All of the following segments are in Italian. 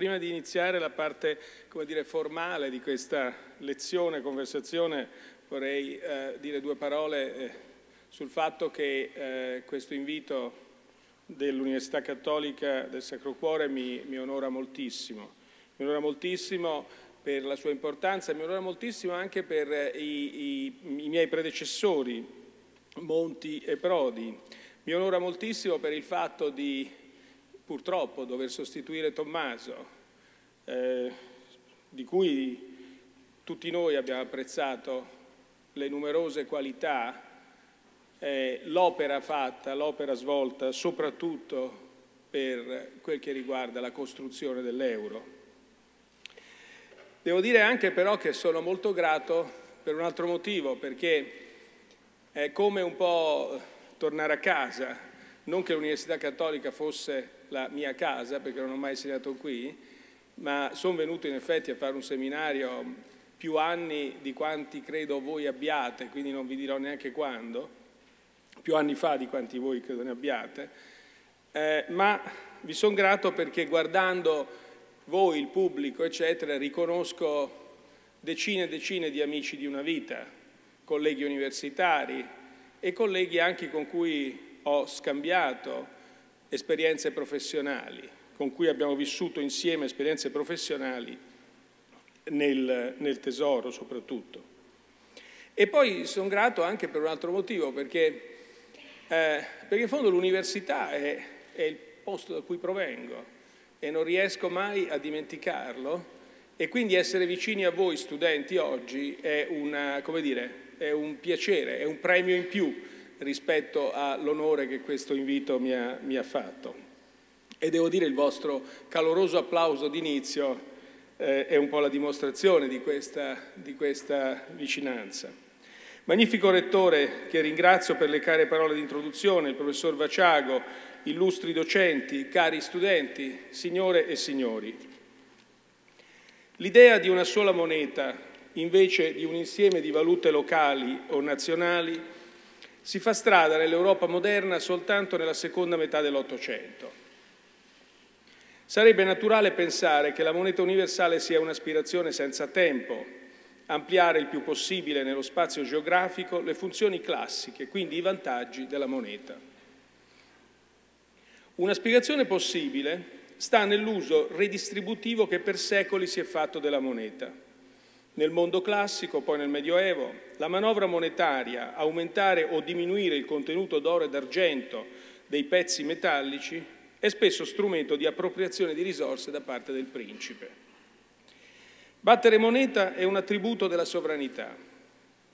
Prima di iniziare la parte, come dire, formale di questa lezione, conversazione, vorrei dire due parole sul fatto che questo invito dell'Università Cattolica del Sacro Cuore mi onora moltissimo. Mi onora moltissimo per la sua importanza, mi onora moltissimo anche per i miei predecessori, Monti e Prodi. Mi onora moltissimo per il fatto di, purtroppo, dover sostituire Tommaso, di cui tutti noi abbiamo apprezzato le numerose qualità, l'opera fatta, l'opera svolta, soprattutto per quel che riguarda la costruzione dell'euro. Devo dire anche però che sono molto grato per un altro motivo, perché è come un po' tornare a casa, non che l'Università Cattolica fosse la mia casa, perché non ho mai insegnato qui, ma sono venuto in effetti a fare un seminario più anni di quanti credo voi abbiate, quindi non vi dirò neanche quando, più anni fa di quanti voi credo ne abbiate, ma vi sono grato perché guardando voi, il pubblico, eccetera, riconosco decine e decine di amici di una vita, colleghi universitari e colleghi anche con cui ho scambiato esperienze professionali, con cui abbiamo vissuto insieme esperienze professionali nel tesoro soprattutto. E poi sono grato anche per un altro motivo, perché in fondo l'università è il posto da cui provengo, e non riesco mai a dimenticarlo, e quindi essere vicini a voi studenti oggi è è un piacere, è un premio in più rispetto all'onore che questo invito mi ha fatto. E devo dire il vostro caloroso applauso d'inizio è un po' la dimostrazione di questa vicinanza. Magnifico rettore, che ringrazio per le care parole di introduzione, il professor Vaciago, illustri docenti, cari studenti, signore e signori. L'idea di una sola moneta, invece di un insieme di valute locali o nazionali, si fa strada nell'Europa moderna soltanto nella seconda metà dell'Ottocento. Sarebbe naturale pensare che la moneta universale sia un'aspirazione senza tempo, ampliare il più possibile nello spazio geografico le funzioni classiche, quindi i vantaggi della moneta. Una spiegazione possibile sta nell'uso redistributivo che per secoli si è fatto della moneta. Nel mondo classico, poi nel Medioevo, la manovra monetaria, aumentare o diminuire il contenuto d'oro e d'argento dei pezzi metallici, è spesso strumento di appropriazione di risorse da parte del principe. Battere moneta è un attributo della sovranità.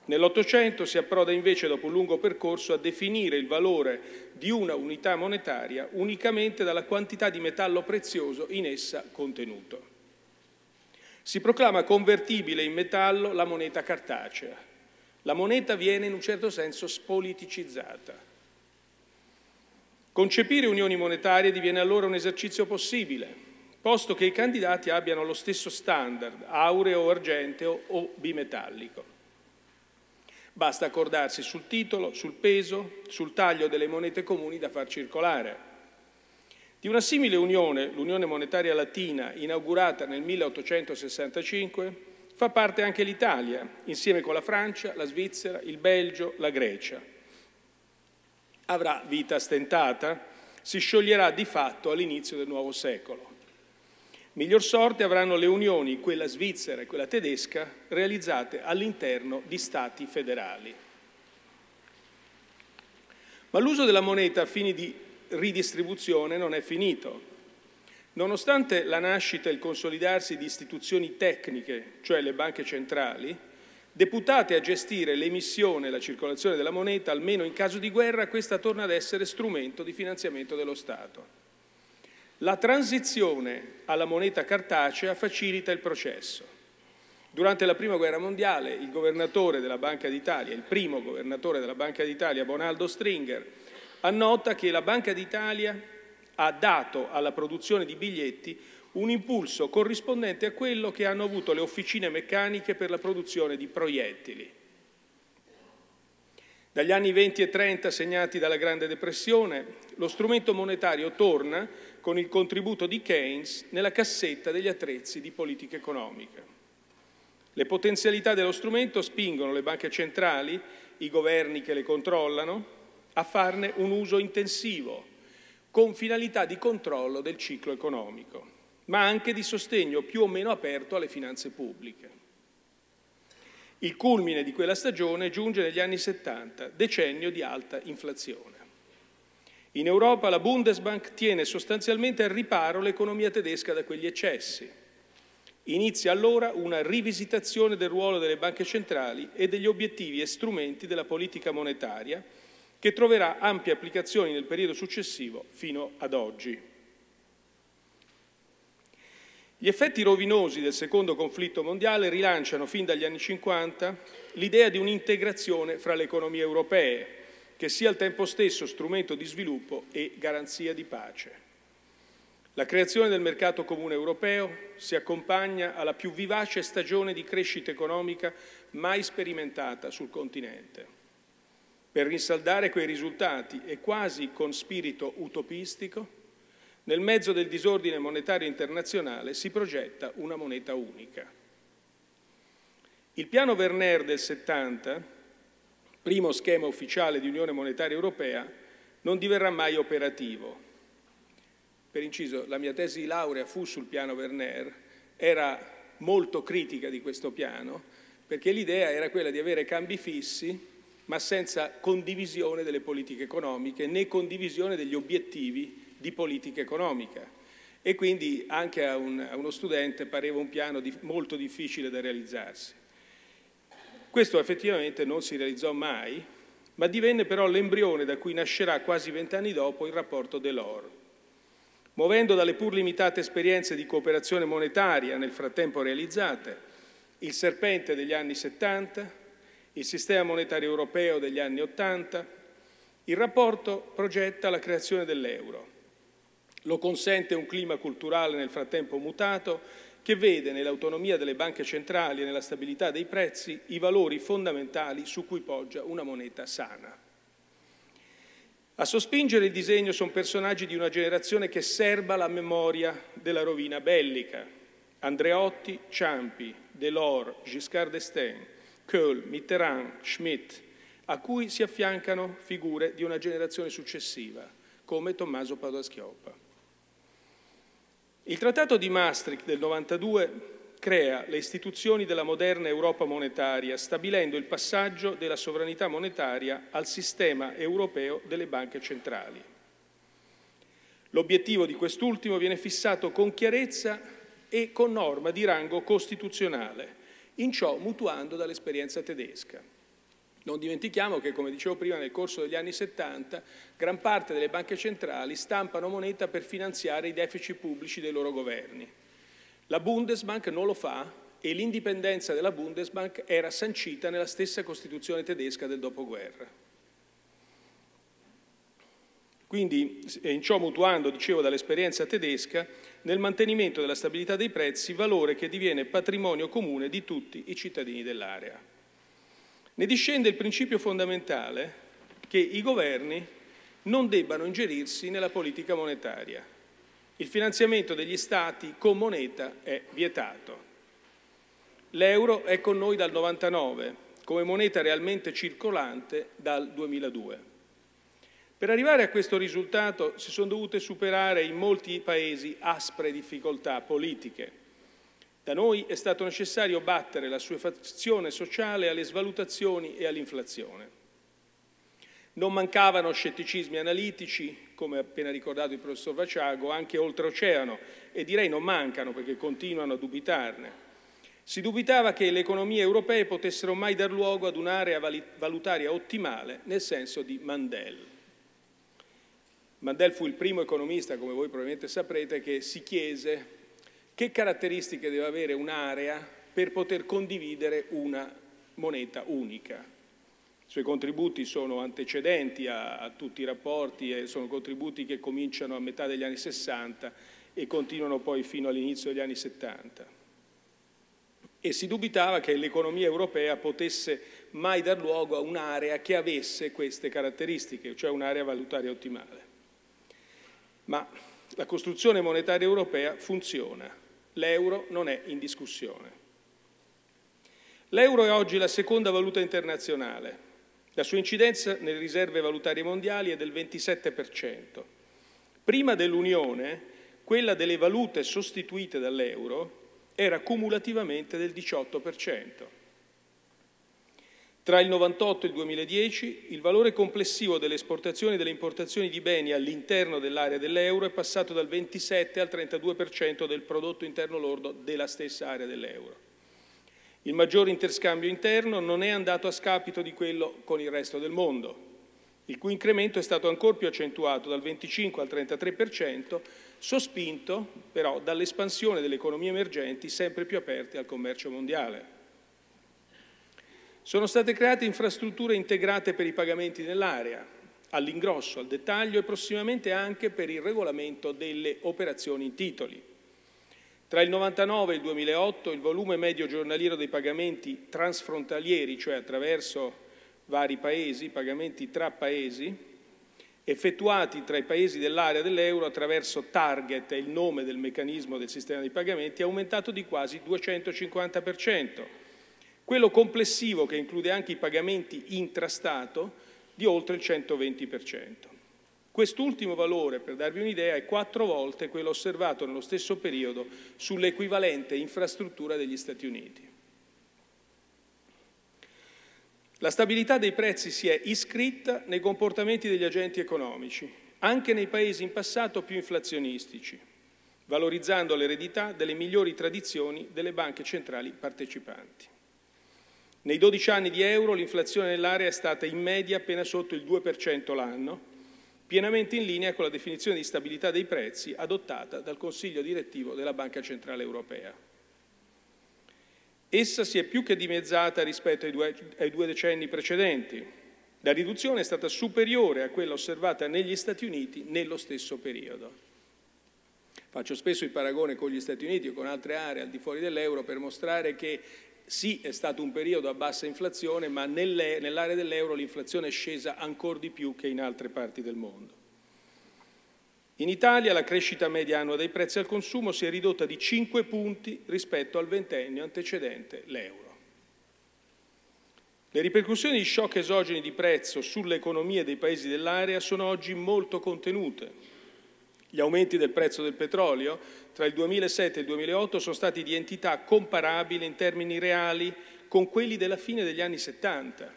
Nell'Ottocento si approda invece, dopo un lungo percorso, a definire il valore di una unità monetaria unicamente dalla quantità di metallo prezioso in essa contenuto. Si proclama convertibile in metallo la moneta cartacea. La moneta viene in un certo senso spoliticizzata. Concepire unioni monetarie diviene allora un esercizio possibile, posto che i candidati abbiano lo stesso standard, aureo, argenteo o bimetallico. Basta accordarsi sul titolo, sul peso, sul taglio delle monete comuni da far circolare. Di una simile unione, l'Unione Monetaria Latina, inaugurata nel 1865, fa parte anche l'Italia, insieme con la Francia, la Svizzera, il Belgio, la Grecia. Avrà vita stentata, si scioglierà di fatto all'inizio del nuovo secolo. Miglior sorte avranno le unioni, quella svizzera e quella tedesca, realizzate all'interno di stati federali. Ma l'uso della moneta a fini di ridistribuzione non è finito. Nonostante la nascita e il consolidarsi di istituzioni tecniche, cioè le banche centrali, deputate a gestire l'emissione e la circolazione della moneta, almeno in caso di guerra, questa torna ad essere strumento di finanziamento dello Stato. La transizione alla moneta cartacea facilita il processo. Durante la Prima Guerra Mondiale il governatore della Banca d'Italia, il primo governatore della Banca d'Italia, Bonaldo Stringer, annota che la Banca d'Italia ha dato alla produzione di biglietti un impulso corrispondente a quello che hanno avuto le officine meccaniche per la produzione di proiettili. Dagli anni 20 e 30 segnati dalla Grande Depressione, lo strumento monetario torna con il contributo di Keynes nella cassetta degli attrezzi di politica economica. Le potenzialità dello strumento spingono le banche centrali, i governi che le controllano, a farne un uso intensivo, con finalità di controllo del ciclo economico, ma anche di sostegno più o meno aperto alle finanze pubbliche. Il culmine di quella stagione giunge negli anni 70, decennio di alta inflazione. In Europa la Bundesbank tiene sostanzialmente al riparo l'economia tedesca da quegli eccessi. Inizia allora una rivisitazione del ruolo delle banche centrali e degli obiettivi e strumenti della politica monetaria, che troverà ampie applicazioni nel periodo successivo fino ad oggi. Gli effetti rovinosi del secondo conflitto mondiale rilanciano fin dagli anni 50 l'idea di un'integrazione fra le economie europee, che sia al tempo stesso strumento di sviluppo e garanzia di pace. La creazione del mercato comune europeo si accompagna alla più vivace stagione di crescita economica mai sperimentata sul continente. Per rinsaldare quei risultati e quasi con spirito utopistico, nel mezzo del disordine monetario internazionale si progetta una moneta unica. Il piano Werner del 70, primo schema ufficiale di Unione Monetaria Europea, non diverrà mai operativo. Per inciso, la mia tesi di laurea fu sul piano Werner, era molto critica di questo piano, perché l'idea era quella di avere cambi fissi, ma senza condivisione delle politiche economiche, né condivisione degli obiettivi di politica economica, e quindi anche a uno studente pareva un piano molto difficile da realizzarsi. Questo effettivamente non si realizzò mai, ma divenne però l'embrione da cui nascerà quasi 20 anni dopo il rapporto Delors. Muovendo dalle pur limitate esperienze di cooperazione monetaria nel frattempo realizzate, il serpente degli anni 70, il sistema monetario europeo degli anni 80, il rapporto progetta la creazione dell'euro. Lo consente un clima culturale nel frattempo mutato che vede nell'autonomia delle banche centrali e nella stabilità dei prezzi i valori fondamentali su cui poggia una moneta sana. A sospingere il disegno sono personaggi di una generazione che serba la memoria della rovina bellica. Andreotti, Ciampi, Delors, Giscard d'Estaing, Kohl, Mitterrand, Schmitt, a cui si affiancano figure di una generazione successiva, come Tommaso Padoa Schioppa. Il Trattato di Maastricht del 92 crea le istituzioni della moderna Europa monetaria, stabilendo il passaggio della sovranità monetaria al sistema europeo delle banche centrali. L'obiettivo di quest'ultimo viene fissato con chiarezza e con norma di rango costituzionale, in ciò mutuando dall'esperienza tedesca. Non dimentichiamo che, come dicevo prima, nel corso degli anni 70, gran parte delle banche centrali stampano moneta per finanziare i deficit pubblici dei loro governi. La Bundesbank non lo fa e l'indipendenza della Bundesbank era sancita nella stessa Costituzione tedesca del dopoguerra. Quindi, in ciò mutuando, dicevo, dall'esperienza tedesca, nel mantenimento della stabilità dei prezzi, valore che diviene patrimonio comune di tutti i cittadini dell'area. Ne discende il principio fondamentale che i governi non debbano ingerirsi nella politica monetaria. Il finanziamento degli Stati con moneta è vietato. L'euro è con noi dal 99, come moneta realmente circolante dal 2002. Per arrivare a questo risultato si sono dovute superare in molti paesi aspre difficoltà politiche. Da noi è stato necessario battere la assuefazione sociale alle svalutazioni e all'inflazione. Non mancavano scetticismi analitici, come appena ricordato il professor Vaciago, anche oltreoceano, e direi non mancano perché continuano a dubitarne. Si dubitava che le economie europee potessero mai dar luogo ad un'area valutaria ottimale, nel senso di Mundell. Mundell fu il primo economista, come voi probabilmente saprete, che si chiese che caratteristiche deve avere un'area per poter condividere una moneta unica. I suoi contributi sono antecedenti a tutti i rapporti, e sono contributi che cominciano a metà degli anni 60 e continuano poi fino all'inizio degli anni 70. E si dubitava che l'economia europea potesse mai dar luogo a un'area che avesse queste caratteristiche, cioè un'area valutaria ottimale. Ma la costruzione monetaria europea funziona, l'euro non è in discussione. L'euro è oggi la seconda valuta internazionale, la sua incidenza nelle riserve valutarie mondiali è del 27%. Prima dell'Unione, quella delle valute sostituite dall'euro era cumulativamente del 18%. Tra il 1998 e il 2010 il valore complessivo delle esportazioni e delle importazioni di beni all'interno dell'area dell'euro è passato dal 27 al 32% del prodotto interno lordo della stessa area dell'euro. Il maggior interscambio interno non è andato a scapito di quello con il resto del mondo, il cui incremento è stato ancor più accentuato dal 25 al 33%, sospinto però dall'espansione delle economie emergenti sempre più aperte al commercio mondiale. Sono state create infrastrutture integrate per i pagamenti nell'area, all'ingrosso, al dettaglio e prossimamente anche per il regolamento delle operazioni in titoli. Tra il 1999 e il 2008 il volume medio giornaliero dei pagamenti transfrontalieri, cioè attraverso vari paesi, pagamenti tra paesi, effettuati tra i paesi dell'area dell'euro attraverso Target, è il nome del meccanismo del sistema dei pagamenti, è aumentato di quasi 250%. Quello complessivo, che include anche i pagamenti intrastato, di oltre il 120%. Quest'ultimo valore, per darvi un'idea, è 4 volte quello osservato nello stesso periodo sull'equivalente infrastruttura degli Stati Uniti. La stabilità dei prezzi si è iscritta nei comportamenti degli agenti economici, anche nei paesi in passato più inflazionistici, valorizzando l'eredità delle migliori tradizioni delle banche centrali partecipanti. Nei 12 anni di euro l'inflazione nell'area è stata in media appena sotto il 2% l'anno, pienamente in linea con la definizione di stabilità dei prezzi adottata dal Consiglio direttivo della Banca Centrale Europea. Essa si è più che dimezzata rispetto ai due decenni precedenti. La riduzione è stata superiore a quella osservata negli Stati Uniti nello stesso periodo. Faccio spesso il paragone con gli Stati Uniti o con altre aree al di fuori dell'euro per mostrare che sì, è stato un periodo a bassa inflazione, ma nell'area dell'euro l'inflazione è scesa ancora di più che in altre parti del mondo. In Italia la crescita media annua dei prezzi al consumo si è ridotta di 5 punti rispetto al ventennio antecedente l'euro. Le ripercussioni di shock esogeni di prezzo sulle economie dei paesi dell'area sono oggi molto contenute. Gli aumenti del prezzo del petrolio tra il 2007 e il 2008 sono stati di entità comparabile in termini reali con quelli della fine degli anni 70,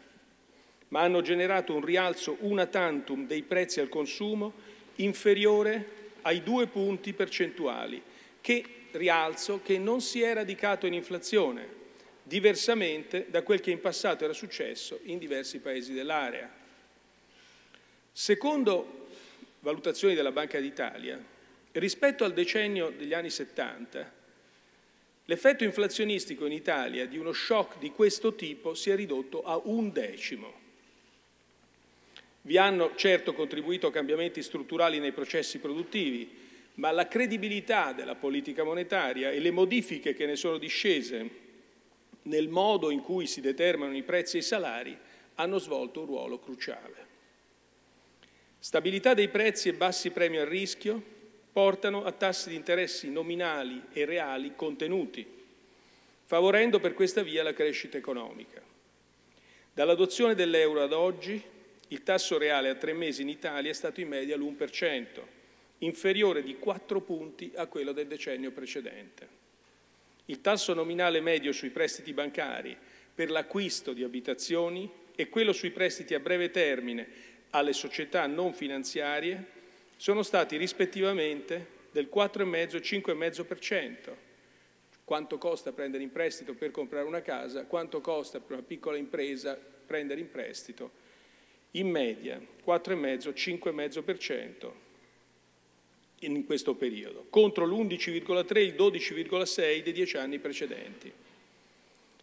ma hanno generato un rialzo una tantum dei prezzi al consumo inferiore ai 2 punti percentuali, che rialzo che non si è radicato in inflazione, diversamente da quel che in passato era successo in diversi paesi dell'area. Secondo valutazioni della Banca d'Italia, rispetto al decennio degli anni 70, l'effetto inflazionistico in Italia di uno shock di questo tipo si è ridotto a 1/10. Vi hanno certo contribuito cambiamenti strutturali nei processi produttivi, ma la credibilità della politica monetaria e le modifiche che ne sono discese nel modo in cui si determinano i prezzi e i salari hanno svolto un ruolo cruciale. Stabilità dei prezzi e bassi premi al rischio portano a tassi di interessi nominali e reali contenuti, favorendo per questa via la crescita economica. Dall'adozione dell'euro ad oggi, il tasso reale a 3 mesi in Italia è stato in media l'1%, inferiore di 4 punti a quello del decennio precedente. Il tasso nominale medio sui prestiti bancari per l'acquisto di abitazioni e quello sui prestiti a breve termine alle società non finanziarie sono stati rispettivamente del 4,5% e 5,5%. Quanto costa prendere in prestito per comprare una casa, quanto costa per una piccola impresa prendere in prestito, in media 4,5% e 5,5% in questo periodo, contro l'11,3% e il 12,6% dei 10 anni precedenti.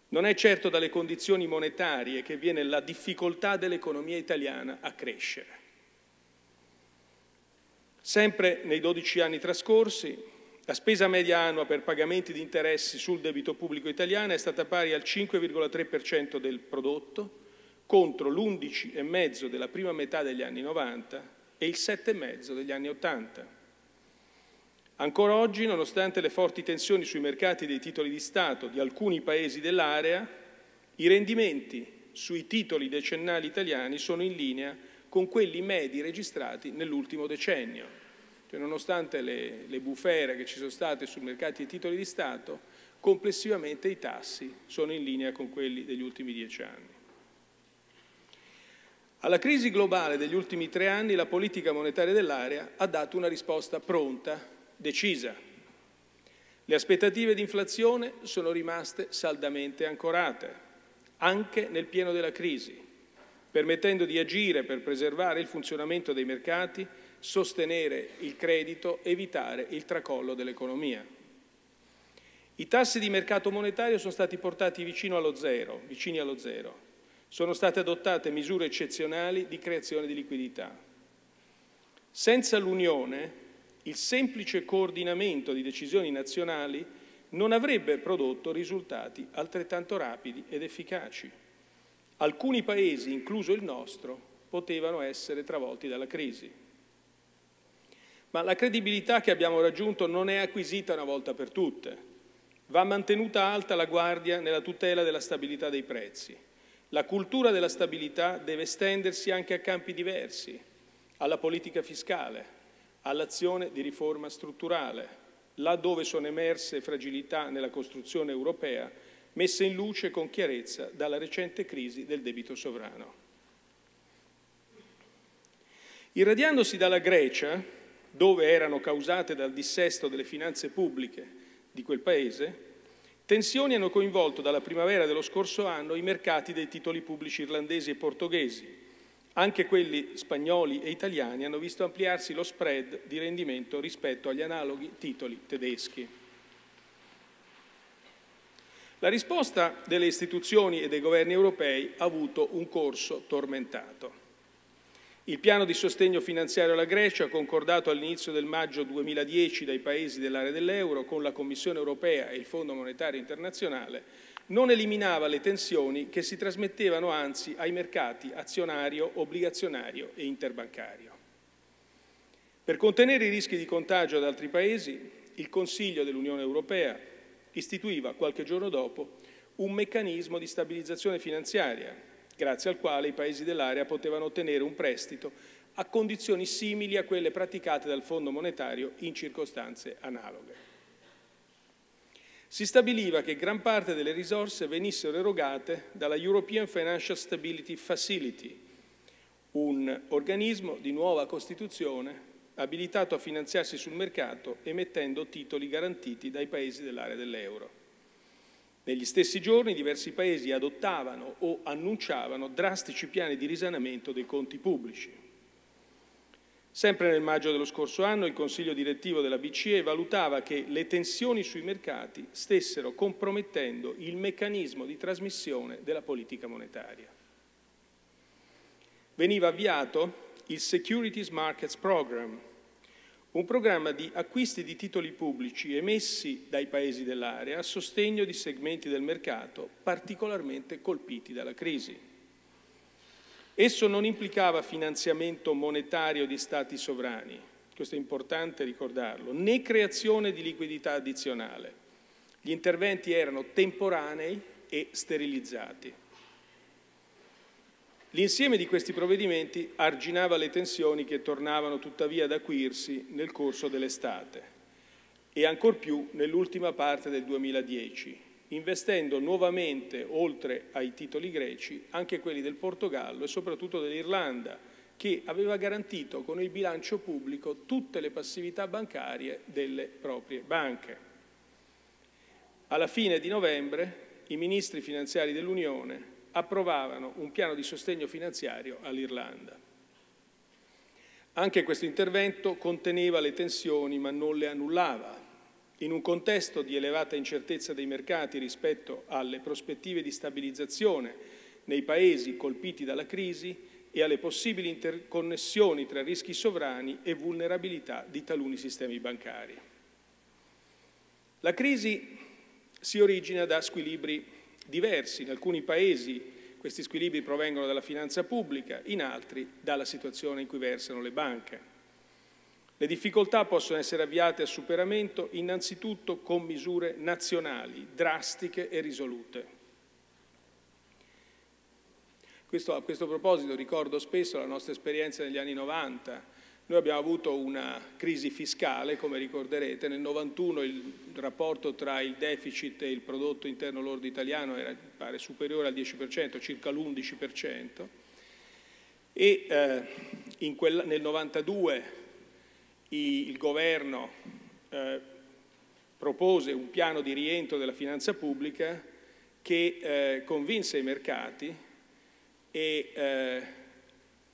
Non è certo dalle condizioni monetarie che viene la difficoltà dell'economia italiana a crescere. Sempre nei 12 anni trascorsi, la spesa media annua per pagamenti di interessi sul debito pubblico italiano è stata pari al 5,3% del prodotto, contro l'11,5 della prima metà degli anni 90 e il 7,5 degli anni 80. Ancora oggi, nonostante le forti tensioni sui mercati dei titoli di Stato di alcuni paesi dell'area, i rendimenti sui titoli decennali italiani sono in linea con quelli medi registrati nell'ultimo decennio. Cioè, nonostante le bufere che ci sono state sui mercati dei titoli di Stato, complessivamente i tassi sono in linea con quelli degli ultimi 10 anni. Alla crisi globale degli ultimi 3 anni la politica monetaria dell'area ha dato una risposta pronta, decisa. Le aspettative di inflazione sono rimaste saldamente ancorate, anche nel pieno della crisi, permettendo di agire per preservare il funzionamento dei mercati, sostenere il credito, evitare il tracollo dell'economia. I tassi di mercato monetario sono stati portati vicini allo zero. Sono state adottate misure eccezionali di creazione di liquidità. Senza l'Unione, il semplice coordinamento di decisioni nazionali non avrebbe prodotto risultati altrettanto rapidi ed efficaci. Alcuni paesi, incluso il nostro, potevano essere travolti dalla crisi. Ma la credibilità che abbiamo raggiunto non è acquisita una volta per tutte. Va mantenuta alta la guardia nella tutela della stabilità dei prezzi. La cultura della stabilità deve estendersi anche a campi diversi, alla politica fiscale, all'azione di riforma strutturale, là dove sono emerse fragilità nella costruzione europea, messe in luce con chiarezza dalla recente crisi del debito sovrano. Irradiandosi dalla Grecia, dove erano causate dal dissesto delle finanze pubbliche di quel paese, tensioni hanno coinvolto dalla primavera dello scorso anno i mercati dei titoli pubblici irlandesi e portoghesi. Anche quelli spagnoli e italiani hanno visto ampliarsi lo spread di rendimento rispetto agli analoghi titoli tedeschi. La risposta delle istituzioni e dei governi europei ha avuto un corso tormentato. Il piano di sostegno finanziario alla Grecia, concordato all'inizio del maggio 2010 dai paesi dell'area dell'euro con la Commissione europea e il Fondo monetario internazionale, non eliminava le tensioni che si trasmettevano anzi ai mercati azionario, obbligazionario e interbancario. Per contenere i rischi di contagio ad altri paesi, il Consiglio dell'Unione europea istituiva qualche giorno dopo un meccanismo di stabilizzazione finanziaria, grazie al quale i paesi dell'area potevano ottenere un prestito a condizioni simili a quelle praticate dal Fondo monetario in circostanze analoghe. Si stabiliva che gran parte delle risorse venissero erogate dalla European Financial Stability Facility, un organismo di nuova costituzione abilitato a finanziarsi sul mercato emettendo titoli garantiti dai paesi dell'area dell'euro. Negli stessi giorni diversi paesi adottavano o annunciavano drastici piani di risanamento dei conti pubblici. Sempre nel maggio dello scorso anno il Consiglio direttivo della BCE valutava che le tensioni sui mercati stessero compromettendo il meccanismo di trasmissione della politica monetaria. Veniva avviato il Securities Markets Programme, un programma di acquisti di titoli pubblici emessi dai paesi dell'area a sostegno di segmenti del mercato particolarmente colpiti dalla crisi. Esso non implicava finanziamento monetario di stati sovrani, questo è importante ricordarlo, né creazione di liquidità addizionale. Gli interventi erano temporanei e sterilizzati. L'insieme di questi provvedimenti arginava le tensioni che tornavano tuttavia ad acuirsi nel corso dell'estate e ancor più nell'ultima parte del 2010, investendo nuovamente, oltre ai titoli greci, anche quelli del Portogallo e soprattutto dell'Irlanda, che aveva garantito con il bilancio pubblico tutte le passività bancarie delle proprie banche. Alla fine di novembre i ministri finanziari dell'Unione approvavano un piano di sostegno finanziario all'Irlanda. Anche questo intervento conteneva le tensioni ma non le annullava. In un contesto di elevata incertezza dei mercati rispetto alle prospettive di stabilizzazione nei paesi colpiti dalla crisi e alle possibili interconnessioni tra rischi sovrani e vulnerabilità di taluni sistemi bancari. La crisi si origina da squilibri diversi. In alcuni paesi Questi squilibri provengono dalla finanza pubblica, in altri dalla situazione in cui versano le banche. Le difficoltà possono essere avviate a superamento innanzitutto con misure nazionali, drastiche e risolute. A questo proposito ricordo spesso la nostra esperienza negli anni 90. Noi abbiamo avuto una crisi fiscale, come ricorderete. Nel 91 il rapporto tra il deficit e il prodotto interno lordo italiano era, pare, superiore al 10%, circa l'11%. E nel 92 il governo propose un piano di rientro della finanza pubblica che convinse i mercati e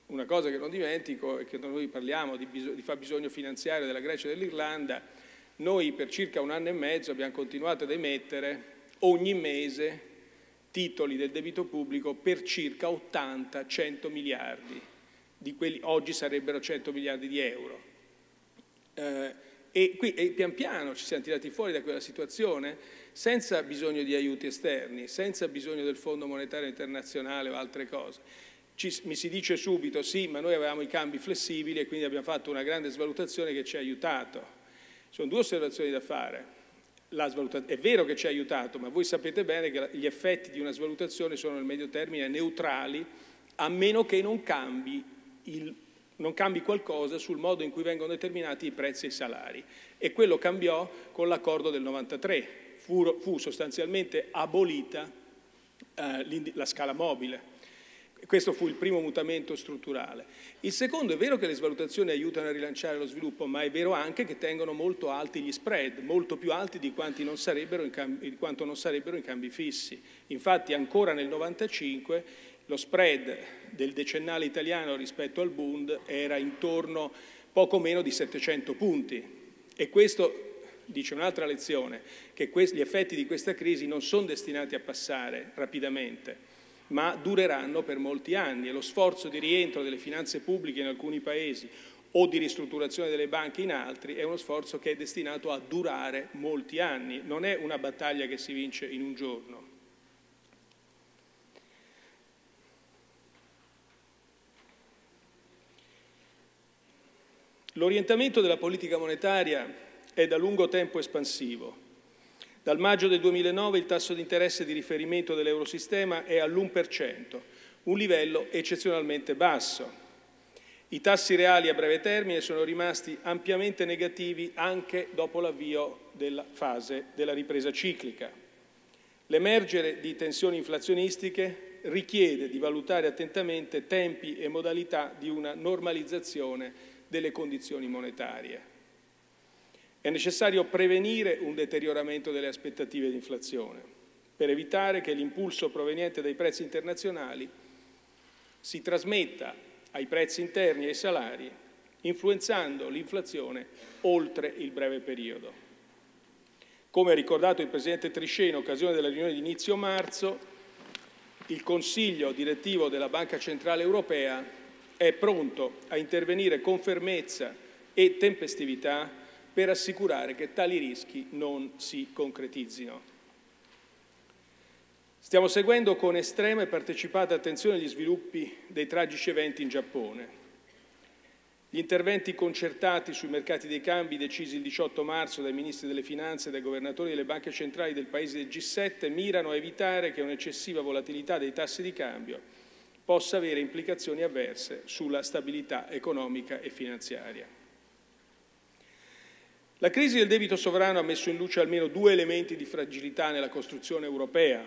una cosa che non dimentico è che noi parliamo di fabbisogno finanziario della Grecia e dell'Irlanda. Noi per circa un anno e mezzo abbiamo continuato ad emettere ogni mese titoli del debito pubblico per circa 80-100 miliardi, di quelli oggi sarebbero 100 miliardi di euro. E pian piano ci siamo tirati fuori da quella situazione senza bisogno di aiuti esterni, senza bisogno del Fondo Monetario Internazionale o altre cose. Mi si dice subito sì, ma noi avevamo i cambi flessibili e quindi abbiamo fatto una grande svalutazione che ci ha aiutato. Sono due osservazioni da fare. È vero che ci ha aiutato, ma voi sapete bene che gli effetti di una svalutazione sono nel medio termine neutrali, a meno che non cambi qualcosa sul modo in cui vengono determinati i prezzi e i salari. E quello cambiò con l'accordo del 93, fu sostanzialmente abolita la scala mobile. Questo fu il primo mutamento strutturale. Il secondo, è vero che le svalutazioni aiutano a rilanciare lo sviluppo, ma è vero anche che tengono molto alti gli spread, molto più alti di quanto non sarebbero in cambi fissi. Infatti ancora nel 95 lo spread del decennale italiano rispetto al Bund era intorno poco meno di 700 punti e questo dice un'altra lezione, che gli effetti di questa crisi non sono destinati a passare rapidamente, ma dureranno per molti anni e lo sforzo di rientro delle finanze pubbliche in alcuni paesi o di ristrutturazione delle banche in altri è uno sforzo che è destinato a durare molti anni, non è una battaglia che si vince in un giorno. L'orientamento della politica monetaria è da lungo tempo espansivo. Dal maggio del 2009 il tasso di interesse di riferimento dell'eurosistema è all'1%, un livello eccezionalmente basso. I tassi reali a breve termine sono rimasti ampiamente negativi anche dopo l'avvio della fase della ripresa ciclica. L'emergere di tensioni inflazionistiche richiede di valutare attentamente tempi e modalità di una normalizzazione delle condizioni monetarie. È necessario prevenire un deterioramento delle aspettative di inflazione per evitare che l'impulso proveniente dai prezzi internazionali si trasmetta ai prezzi interni e ai salari, influenzando l'inflazione oltre il breve periodo. Come ha ricordato il Presidente Trichet in occasione della riunione di inizio marzo, il Consiglio direttivo della Banca Centrale Europea è pronto a intervenire con fermezza e tempestività per assicurare che tali rischi non si concretizzino. Stiamo seguendo con estrema e partecipata attenzione gli sviluppi dei tragici eventi in Giappone. Gli interventi concertati sui mercati dei cambi decisi il 18 marzo dai ministri delle finanze e dai governatori delle banche centrali del paese del G7 mirano a evitare che un'eccessiva volatilità dei tassi di cambio possa avere implicazioni avverse sulla stabilità economica e finanziaria. La crisi del debito sovrano ha messo in luce almeno due elementi di fragilità nella costruzione europea.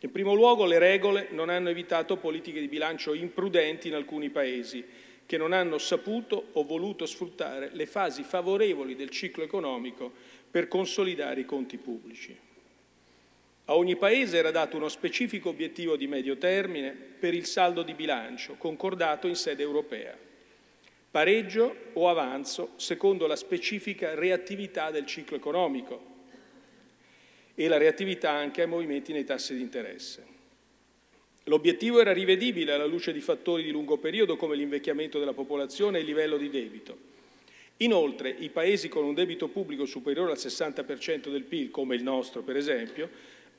In primo luogo, le regole non hanno evitato politiche di bilancio imprudenti in alcuni Paesi, che non hanno saputo o voluto sfruttare le fasi favorevoli del ciclo economico per consolidare i conti pubblici. A ogni Paese era dato uno specifico obiettivo di medio termine per il saldo di bilancio, concordato in sede europea. Pareggio o avanzo secondo la specifica reattività del ciclo economico e la reattività anche ai movimenti nei tassi di interesse. L'obiettivo era rivedibile alla luce di fattori di lungo periodo come l'invecchiamento della popolazione e il livello di debito. Inoltre, i Paesi con un debito pubblico superiore al 60% del PIL, come il nostro per esempio,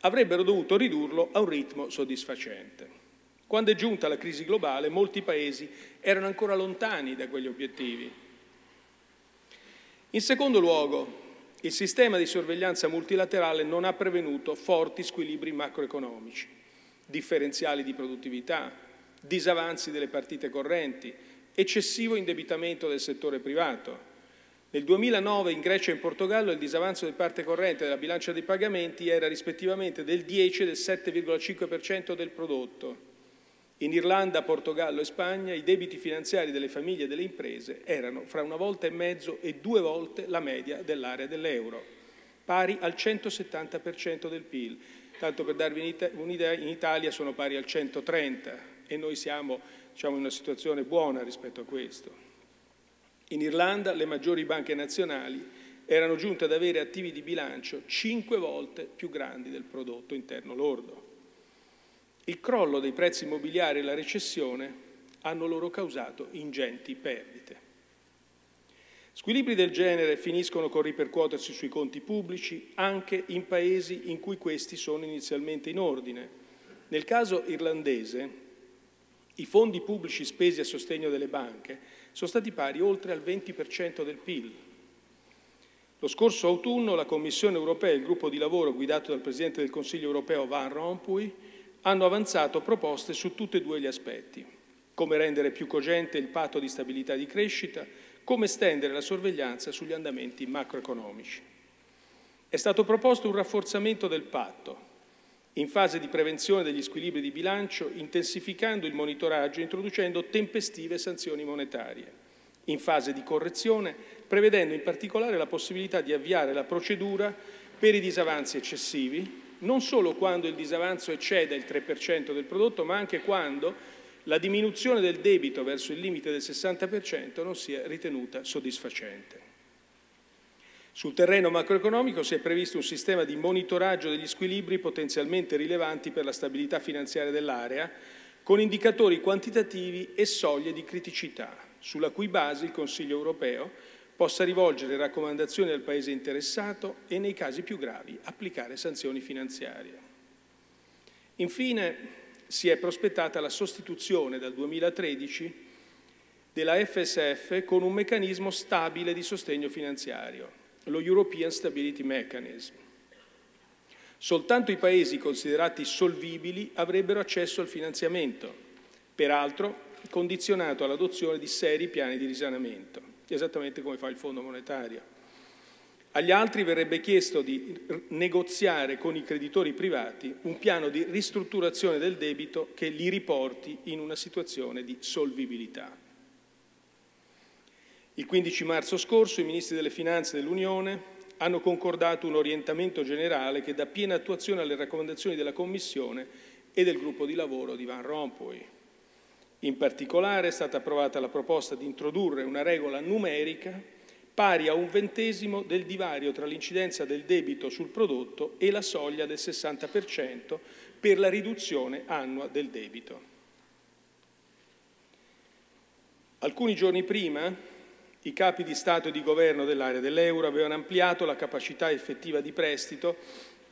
avrebbero dovuto ridurlo a un ritmo soddisfacente. Quando è giunta la crisi globale, molti paesi erano ancora lontani da quegli obiettivi. In secondo luogo, il sistema di sorveglianza multilaterale non ha prevenuto forti squilibri macroeconomici, differenziali di produttività, disavanzi delle partite correnti, eccessivo indebitamento del settore privato. Nel 2009 in Grecia e in Portogallo il disavanzo di parte corrente della bilancia dei pagamenti era rispettivamente del 10 e del 7,5% del prodotto. In Irlanda, Portogallo e Spagna i debiti finanziari delle famiglie e delle imprese erano fra 1,5 volte e 2 volte la media dell'area dell'euro, pari al 170% del PIL. Tanto per darvi un'idea, in Italia sono pari al 130% e noi siamo, in una situazione buona rispetto a questo. In Irlanda le maggiori banche nazionali erano giunte ad avere attivi di bilancio 5 volte più grandi del prodotto interno lordo. Il crollo dei prezzi immobiliari e la recessione hanno loro causato ingenti perdite. Squilibri del genere finiscono con ripercuotersi sui conti pubblici anche in paesi in cui questi sono inizialmente in ordine. Nel caso irlandese, i fondi pubblici spesi a sostegno delle banche sono stati pari oltre al 20% del PIL. Lo scorso autunno la Commissione europea e il gruppo di lavoro guidato dal Presidente del Consiglio europeo Van Rompuy hanno avanzato proposte su tutti e due gli aspetti, come rendere più cogente il patto di stabilità e di crescita, come estendere la sorveglianza sugli andamenti macroeconomici. È stato proposto un rafforzamento del patto, in fase di prevenzione degli squilibri di bilancio, intensificando il monitoraggio e introducendo tempestive sanzioni monetarie. In fase di correzione, prevedendo in particolare la possibilità di avviare la procedura per i disavanzi eccessivi, non solo quando il disavanzo eccede il 3% del prodotto, ma anche quando la diminuzione del debito verso il limite del 60% non sia ritenuta soddisfacente. Sul terreno macroeconomico si è previsto un sistema di monitoraggio degli squilibri potenzialmente rilevanti per la stabilità finanziaria dell'area, con indicatori quantitativi e soglie di criticità, sulla cui base il Consiglio europeo possa rivolgere raccomandazioni al Paese interessato e, nei casi più gravi, applicare sanzioni finanziarie. Infine, si è prospettata la sostituzione dal 2013 della FSF con un meccanismo stabile di sostegno finanziario, lo European Stability Mechanism. Soltanto i Paesi considerati solvibili avrebbero accesso al finanziamento, peraltro condizionato all'adozione di seri piani di risanamento, esattamente come fa il Fondo monetario. Agli altri verrebbe chiesto di negoziare con i creditori privati un piano di ristrutturazione del debito che li riporti in una situazione di solvibilità. Il 15 marzo scorso i ministri delle Finanze dell'Unione hanno concordato un orientamento generale che dà piena attuazione alle raccomandazioni della Commissione e del gruppo di lavoro di Van Rompuy. In particolare è stata approvata la proposta di introdurre una regola numerica pari a 1/20 del divario tra l'incidenza del debito sul prodotto e la soglia del 60% per la riduzione annua del debito. Alcuni giorni prima i capi di Stato e di Governo dell'area dell'euro avevano ampliato la capacità effettiva di prestito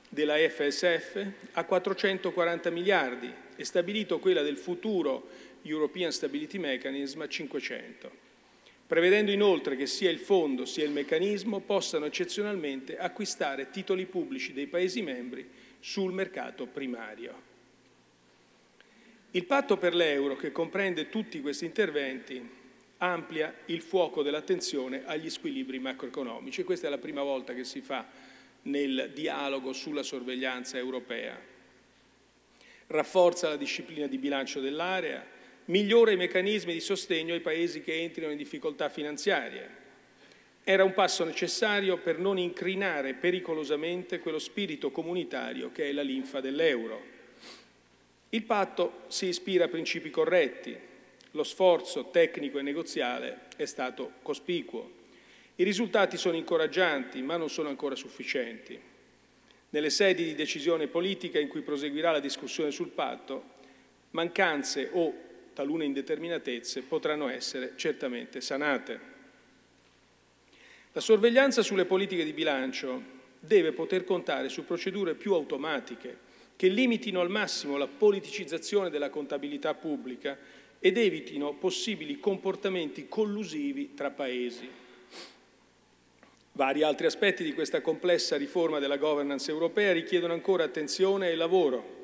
della FSF a 440 miliardi e stabilito quella del futuro European Stability Mechanism a 500, prevedendo inoltre che sia il fondo sia il meccanismo possano eccezionalmente acquistare titoli pubblici dei Paesi membri sul mercato primario. Il patto per l'euro, che comprende tutti questi interventi, amplia il fuoco dell'attenzione agli squilibri macroeconomici. Questa è la prima volta che si fa nel dialogo sulla sorveglianza europea. Rafforza la disciplina di bilancio dell'area, migliora i meccanismi di sostegno ai Paesi che entrino in difficoltà finanziarie. Era un passo necessario per non incrinare pericolosamente quello spirito comunitario che è la linfa dell'euro. Il patto si ispira a principi corretti, lo sforzo tecnico e negoziale è stato cospicuo. I risultati sono incoraggianti, ma non sono ancora sufficienti. Nelle sedi di decisione politica in cui proseguirà la discussione sul patto, mancanze o talune indeterminatezze potranno essere certamente sanate. La sorveglianza sulle politiche di bilancio deve poter contare su procedure più automatiche, che limitino al massimo la politicizzazione della contabilità pubblica ed evitino possibili comportamenti collusivi tra Paesi. Vari altri aspetti di questa complessa riforma della governance europea richiedono ancora attenzione e lavoro.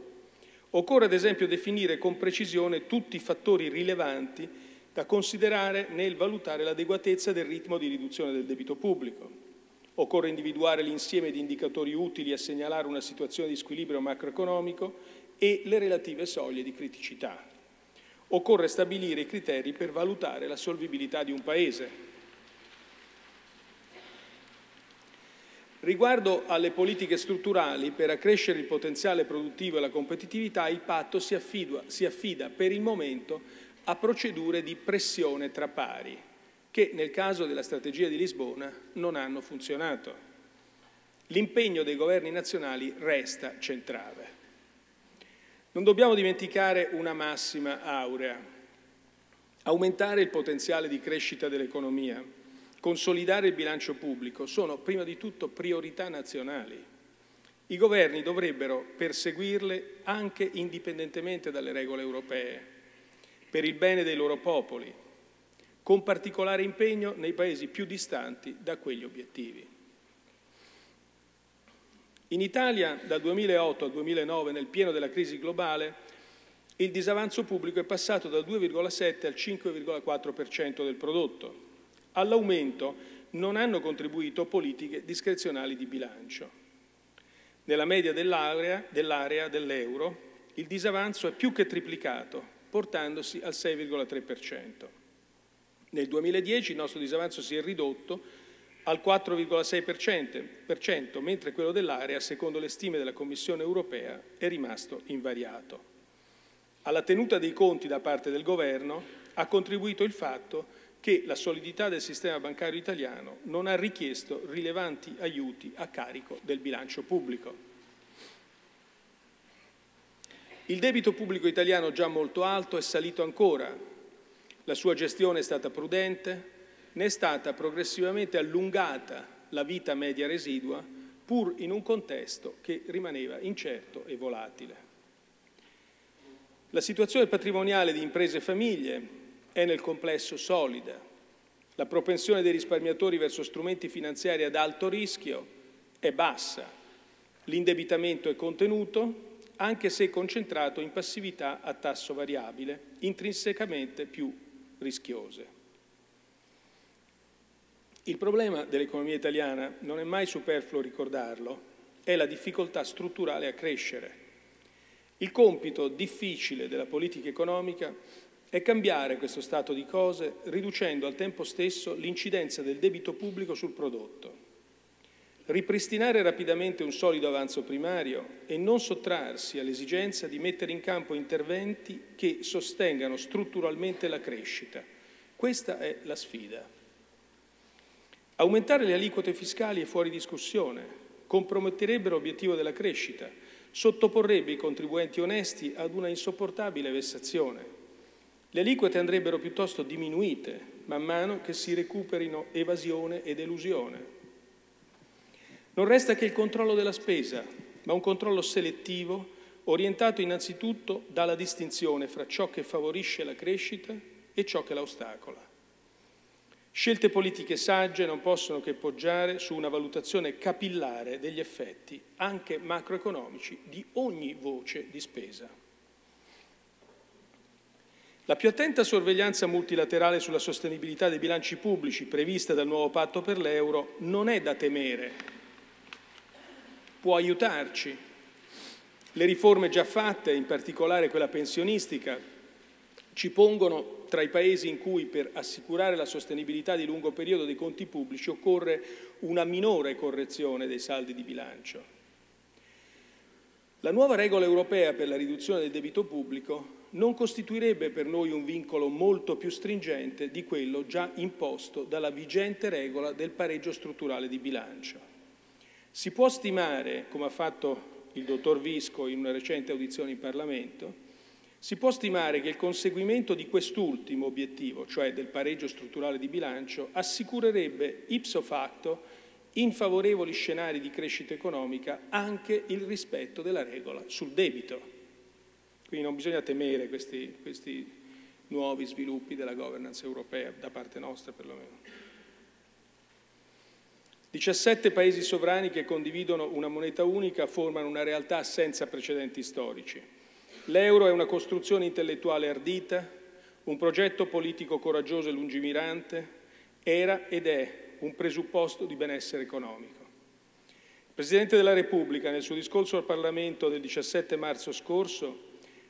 Occorre ad esempio definire con precisione tutti i fattori rilevanti da considerare nel valutare l'adeguatezza del ritmo di riduzione del debito pubblico. Occorre individuare l'insieme di indicatori utili a segnalare una situazione di squilibrio macroeconomico e le relative soglie di criticità. Occorre stabilire i criteri per valutare la solvibilità di un Paese. Riguardo alle politiche strutturali, per accrescere il potenziale produttivo e la competitività, il patto si affida per il momento a procedure di pressione tra pari, che nel caso della strategia di Lisbona non hanno funzionato. L'impegno dei governi nazionali resta centrale. Non dobbiamo dimenticare una massima aurea: aumentare il potenziale di crescita dell'economia, consolidare il bilancio pubblico sono prima di tutto priorità nazionali. I governi dovrebbero perseguirle anche indipendentemente dalle regole europee, per il bene dei loro popoli, con particolare impegno nei paesi più distanti da quegli obiettivi. In Italia, dal 2008 al 2009, nel pieno della crisi globale, il disavanzo pubblico è passato dal 2,7 al 5,4% del prodotto. All'aumento non hanno contribuito politiche discrezionali di bilancio. Nella media dell'area dell'euro il disavanzo è più che triplicato, portandosi al 6,3%. Nel 2010 il nostro disavanzo si è ridotto al 4,6%, mentre quello dell'area, secondo le stime della Commissione europea, è rimasto invariato. Alla tenuta dei conti da parte del Governo ha contribuito il fatto che la solidità del sistema bancario italiano non ha richiesto rilevanti aiuti a carico del bilancio pubblico. Il debito pubblico italiano, già molto alto, è salito ancora. La sua gestione è stata prudente, ne è stata progressivamente allungata la vita media residua, pur in un contesto che rimaneva incerto e volatile. La situazione patrimoniale di imprese e famiglie è nel complesso solida. La propensione dei risparmiatori verso strumenti finanziari ad alto rischio è bassa. L'indebitamento è contenuto, anche se concentrato in passività a tasso variabile, intrinsecamente più rischiose. Il problema dell'economia italiana, non è mai superfluo ricordarlo, è la difficoltà strutturale a crescere. Il compito difficile della politica economica è cambiare questo stato di cose, riducendo al tempo stesso l'incidenza del debito pubblico sul prodotto. Ripristinare rapidamente un solido avanzo primario e non sottrarsi all'esigenza di mettere in campo interventi che sostengano strutturalmente la crescita. Questa è la sfida. Aumentare le aliquote fiscali è fuori discussione, comprometterebbe l'obiettivo della crescita, sottoporrebbe i contribuenti onesti ad una insopportabile vessazione. Le aliquote andrebbero piuttosto diminuite, man mano che si recuperino evasione ed elusione. Non resta che il controllo della spesa, ma un controllo selettivo, orientato innanzitutto dalla distinzione fra ciò che favorisce la crescita e ciò che la ostacola. Scelte politiche sagge non possono che poggiare su una valutazione capillare degli effetti, anche macroeconomici, di ogni voce di spesa. La più attenta sorveglianza multilaterale sulla sostenibilità dei bilanci pubblici prevista dal nuovo patto per l'euro non è da temere. Può aiutarci. Le riforme già fatte, in particolare quella pensionistica, ci pongono tra i paesi in cui per assicurare la sostenibilità di lungo periodo dei conti pubblici occorre una minore correzione dei saldi di bilancio. La nuova regola europea per la riduzione del debito pubblico non costituirebbe per noi un vincolo molto più stringente di quello già imposto dalla vigente regola del pareggio strutturale di bilancio. Si può stimare, come ha fatto il dottor Visco in una recente audizione in Parlamento, si può stimare che il conseguimento di quest'ultimo obiettivo, cioè del pareggio strutturale di bilancio, assicurerebbe ipso facto in favorevoli scenari di crescita economica anche il rispetto della regola sul debito. Quindi non bisogna temere questi nuovi sviluppi della governance europea, da parte nostra perlomeno. 17 paesi sovrani che condividono una moneta unica formano una realtà senza precedenti storici. L'euro è una costruzione intellettuale ardita, un progetto politico coraggioso e lungimirante, era ed è un presupposto di benessere economico. Il Presidente della Repubblica, nel suo discorso al Parlamento del 17 marzo scorso,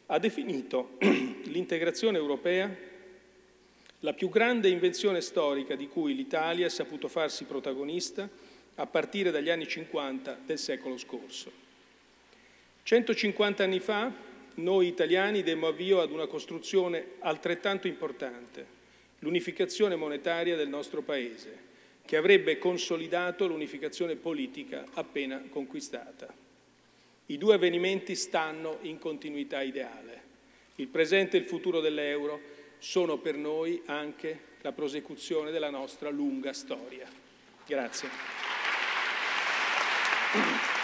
ha definito l'integrazione europea la più grande invenzione storica di cui l'Italia ha saputo farsi protagonista a partire dagli anni 50 del secolo scorso. 150 anni fa noi italiani demmo avvio ad una costruzione altrettanto importante, l'unificazione monetaria del nostro Paese, che avrebbe consolidato l'unificazione politica appena conquistata. I due avvenimenti stanno in continuità ideale. Il presente e il futuro dell'euro sono per noi anche la prosecuzione della nostra lunga storia. Grazie.